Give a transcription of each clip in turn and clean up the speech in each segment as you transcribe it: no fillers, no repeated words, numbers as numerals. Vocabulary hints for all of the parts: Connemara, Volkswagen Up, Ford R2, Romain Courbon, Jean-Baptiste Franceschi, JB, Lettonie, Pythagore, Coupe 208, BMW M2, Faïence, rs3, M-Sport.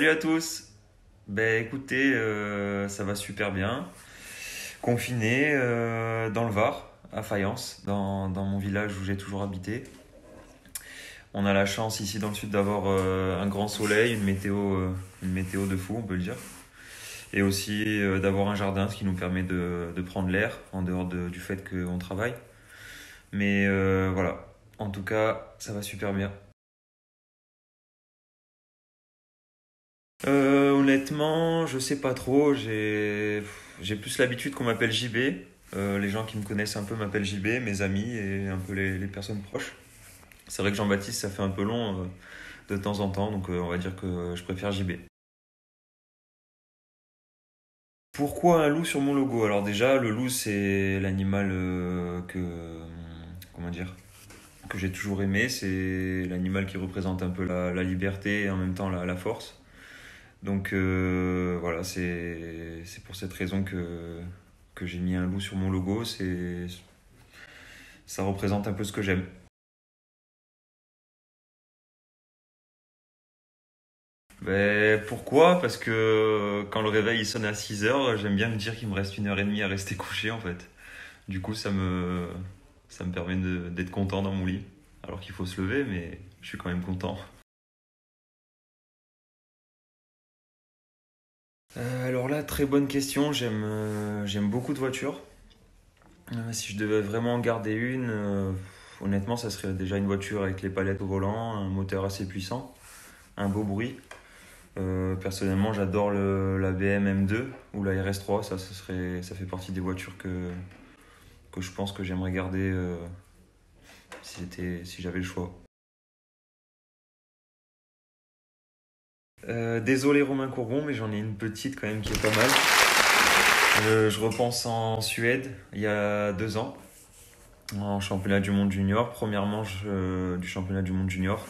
Salut à tous. Ben écoutez, ça va super bien. Confiné dans le Var, à Faïence, dans mon village où j'ai toujours habité. On a la chance ici dans le sud d'avoir un grand soleil, une météo de fou, on peut le dire. Et aussi d'avoir un jardin, ce qui nous permet de prendre l'air, en dehors du fait qu'on travaille. Mais voilà, en tout cas, ça va super bien. Honnêtement, je sais pas trop, j'ai plus l'habitude qu'on m'appelle JB. Les gens qui me connaissent un peu m'appellent JB, mes amis et un peu les personnes proches. C'est vrai que Jean-Baptiste, ça fait un peu long de temps en temps, donc on va dire que je préfère JB. Pourquoi un loup sur mon logo? Alors déjà, le loup, c'est l'animal que j'ai toujours aimé. C'est l'animal qui représente un peu la liberté et en même temps la force. Donc voilà, c'est pour cette raison que j'ai mis un loup sur mon logo. Ça représente un peu ce que j'aime. Ben, pourquoi? Parce que quand le réveil il sonne à 6 h, j'aime bien me dire qu'il me reste 1 h 30 à rester couché en fait. Du coup, ça me permet d'être content dans mon lit. Alors qu'il faut se lever, mais je suis quand même content. Alors là, très bonne question. J'aime beaucoup de voitures. Si je devais vraiment en garder une, honnêtement, ça serait déjà une voiture avec les palettes au volant, un moteur assez puissant, un beau bruit. Personnellement, j'adore la BMW M2 ou la rs3. Ça fait partie des voitures que je pense que j'aimerais garder si j'avais le choix. Désolé Romain Courbon, mais j'en ai une petite quand même qui est pas mal. Je repense en Suède, il y a 2 ans, en championnat du monde junior, première manche du championnat du monde junior.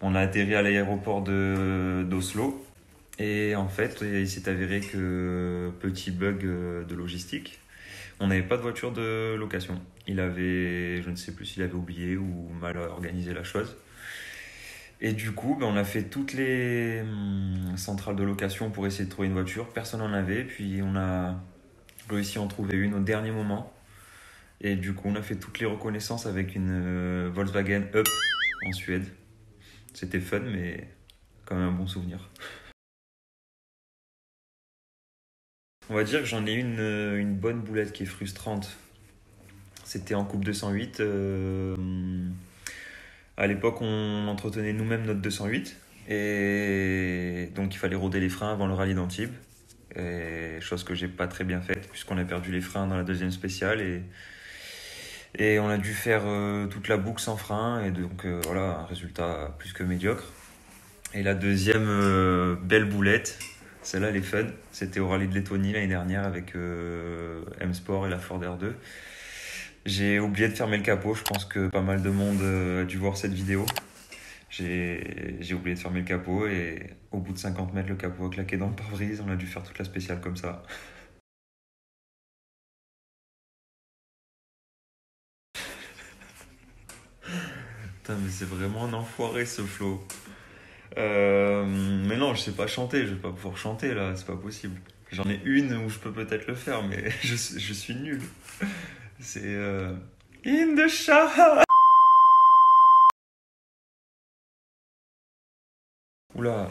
On a atterri à l'aéroport d'Oslo et en fait il s'est avéré que petit bug de logistique, on n'avait pas de voiture de location. Je ne sais plus s'il avait oublié ou mal organisé la chose. Et du coup, on a fait toutes les centrales de location pour essayer de trouver une voiture. Personne n'en avait. Puis on a réussi à en trouver une au dernier moment. Et du coup, on a fait toutes les reconnaissances avec une Volkswagen Up en Suède. C'était fun, mais quand même un bon souvenir. On va dire que j'en ai une bonne boulette qui est frustrante. C'était en Coupe 208. À l'époque, on entretenait nous-mêmes notre 208 et donc il fallait roder les freins avant le rallye d'Antibes. Chose que j'ai pas très bien faite puisqu'on a perdu les freins dans la deuxième spéciale et on a dû faire toute la boucle sans frein et donc voilà, un résultat plus que médiocre. Et la deuxième belle boulette, celle-là elle est fun, c'était au rallye de Lettonie l'année dernière avec M-Sport et la Ford R2. J'ai oublié de fermer le capot, je pense que pas mal de monde a dû voir cette vidéo. J'ai oublié de fermer le capot et au bout de 50 mètres, le capot a claqué dans le pare-brise. On a dû faire toute la spéciale comme ça. Putain, mais c'est vraiment un enfoiré ce flow. Mais non, je sais pas chanter, je vais pas pouvoir chanter là, c'est pas possible. J'en ai une où je peux peut-être le faire, mais je suis nul. C'est In the shower. Oula,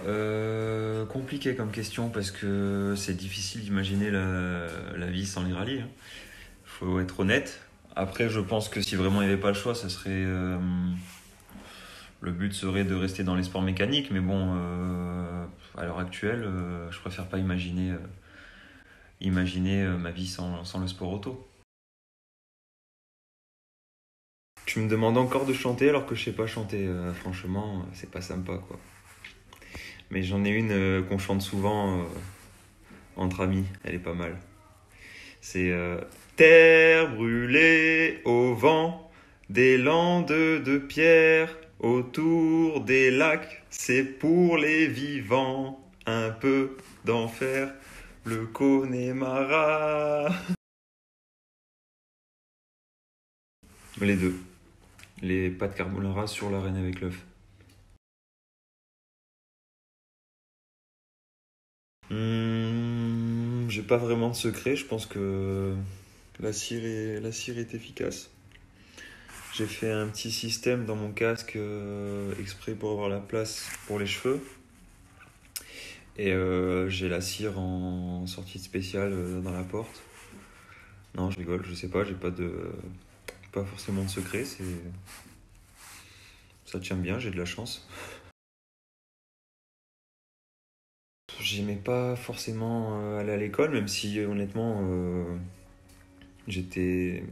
compliqué comme question parce que c'est difficile d'imaginer la vie sans les rallyes. Hein. Faut être honnête. Après, je pense que si vraiment il n'y avait pas le choix, ça serait le but serait de rester dans les sports mécaniques. Mais bon, à l'heure actuelle, je préfère pas imaginer ma vie sans le sport auto. Tu me demandes encore de chanter alors que je sais pas chanter. Franchement, c'est pas sympa quoi. Mais j'en ai une qu'on chante souvent entre amis. Elle est pas mal. C'est Terre brûlée au vent, des landes de pierre autour des lacs. C'est pour les vivants un peu d'enfer, le Connemara. Les deux. Les pâtes carbonara sur la reine avec l'œuf. J'ai pas vraiment de secret. Je pense que la cire est efficace. J'ai fait un petit système dans mon casque exprès pour avoir la place pour les cheveux. Et j'ai la cire en sortie spéciale dans la porte. Non, je rigole, je sais pas, j'ai pas forcément de secret. Ça tient bien, j'ai de la chance. J'aimais pas forcément aller à l'école, même si honnêtement j'étais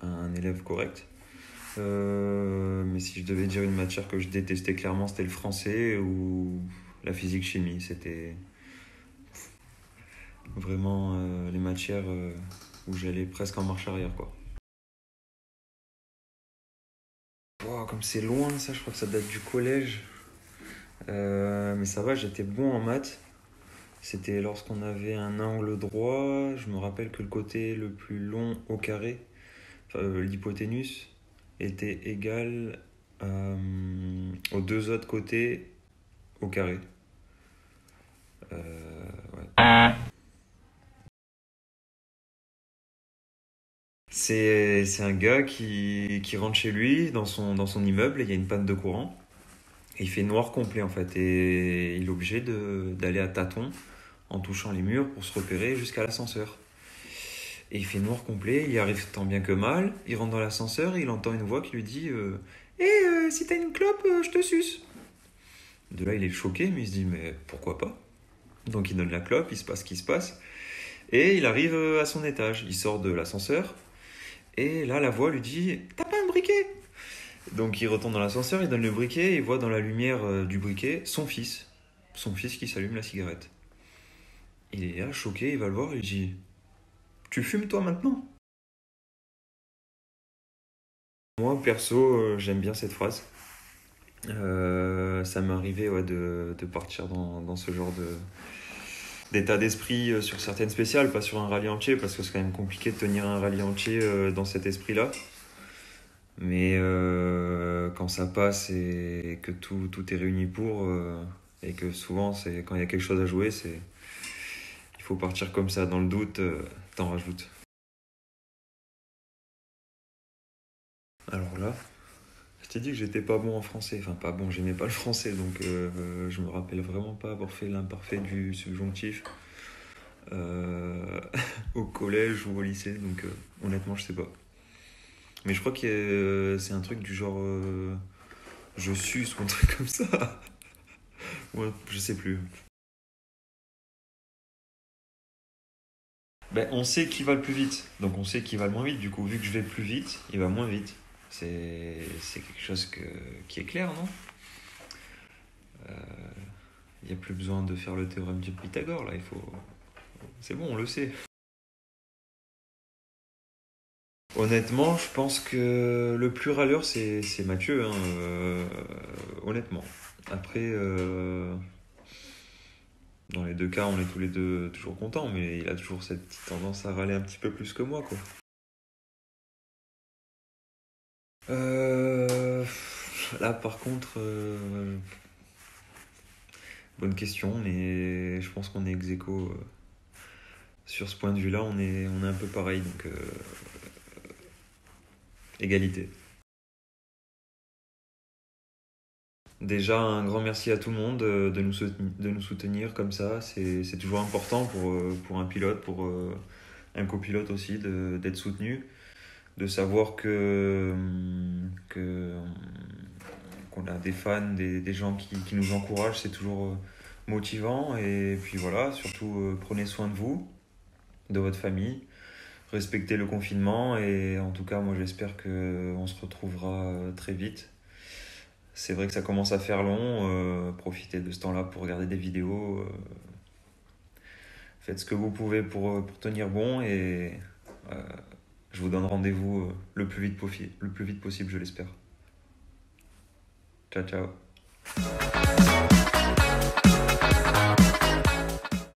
un élève correct. Mais si je devais dire une matière que je détestais clairement, c'était le français ou la physique-chimie. C'était vraiment les matières où j'allais presque en marche arrière, quoi. Wow, comme c'est loin ça, je crois que ça date du collège. Mais ça va, j'étais bon en maths. C'était lorsqu'on avait un angle droit. Je me rappelle que le côté le plus long au carré, l'hypoténuse, était égal aux deux autres côtés au carré. Ouais. C'est un gars qui rentre chez lui dans son immeuble, et il y a une panne de courant. Et il fait noir complet en fait, et il est obligé d'aller à tâtons en touchant les murs pour se repérer jusqu'à l'ascenseur. Et il fait noir complet, il y arrive tant bien que mal, il rentre dans l'ascenseur et il entend une voix qui lui dit « Hé, si t'as une clope, je te suce !» De là, il est choqué, mais il se dit « Mais pourquoi pas ?» Donc il donne la clope, il se passe ce qui se passe, et il arrive à son étage. Il sort de l'ascenseur, et là, la voix lui dit « T'as pas un briquet ?» Donc il retourne dans l'ascenseur, il donne le briquet, et il voit dans la lumière du briquet son fils qui s'allume la cigarette. Il est là, choqué, il va le voir, il dit « Tu fumes toi maintenant ?» Moi, perso, j'aime bien cette phrase. Ça m'est arrivé ouais, de partir dans ce genre d'état d'esprit sur certaines spéciales, pas sur un rallye entier, parce que c'est quand même compliqué de tenir un rallye entier dans cet esprit-là. Mais quand ça passe et que tout est réuni pour, et que souvent, quand il y a quelque chose à jouer, il faut partir comme ça, dans le doute, t'en rajoutes. Alors là, je t'ai dit que j'étais pas bon en français, enfin pas bon, j'aimais pas le français, donc je me rappelle vraiment pas avoir fait l'imparfait du subjonctif au collège ou au lycée, donc honnêtement, je sais pas. Mais je crois que c'est un truc du genre je suce ou un truc comme ça. Ouais, je sais plus. Ben, on sait qui va le plus vite, donc on sait qui va le moins vite. Du coup, vu que je vais plus vite, il va moins vite. C'est quelque chose qui est clair, non? Il n'y a plus besoin de faire le théorème de Pythagore, là. C'est bon, on le sait. Honnêtement, je pense que le plus râleur, c'est Mathieu, hein, honnêtement. Après, dans les deux cas, on est tous les deux toujours contents, mais il a toujours cette petite tendance à râler un petit peu plus que moi, quoi. Là, par contre, bonne question, mais je pense qu'on est ex-aequo. Sur ce point de vue-là, on est un peu pareil, donc... égalité. Déjà, un grand merci à tout le monde de nous soutenir comme ça. C'est toujours important pour un pilote, pour un copilote aussi, d'être soutenu, de savoir qu'on a des fans, des gens qui nous encouragent. C'est toujours motivant. Et puis voilà, surtout, prenez soin de vous, de votre famille. Respecter le confinement, et en tout cas moi j'espère qu'on se retrouvera très vite. C'est vrai que ça commence à faire long, profitez de ce temps-là pour regarder des vidéos, faites ce que vous pouvez pour tenir bon, et je vous donne rendez-vous le plus vite possible, je l'espère. Ciao ciao.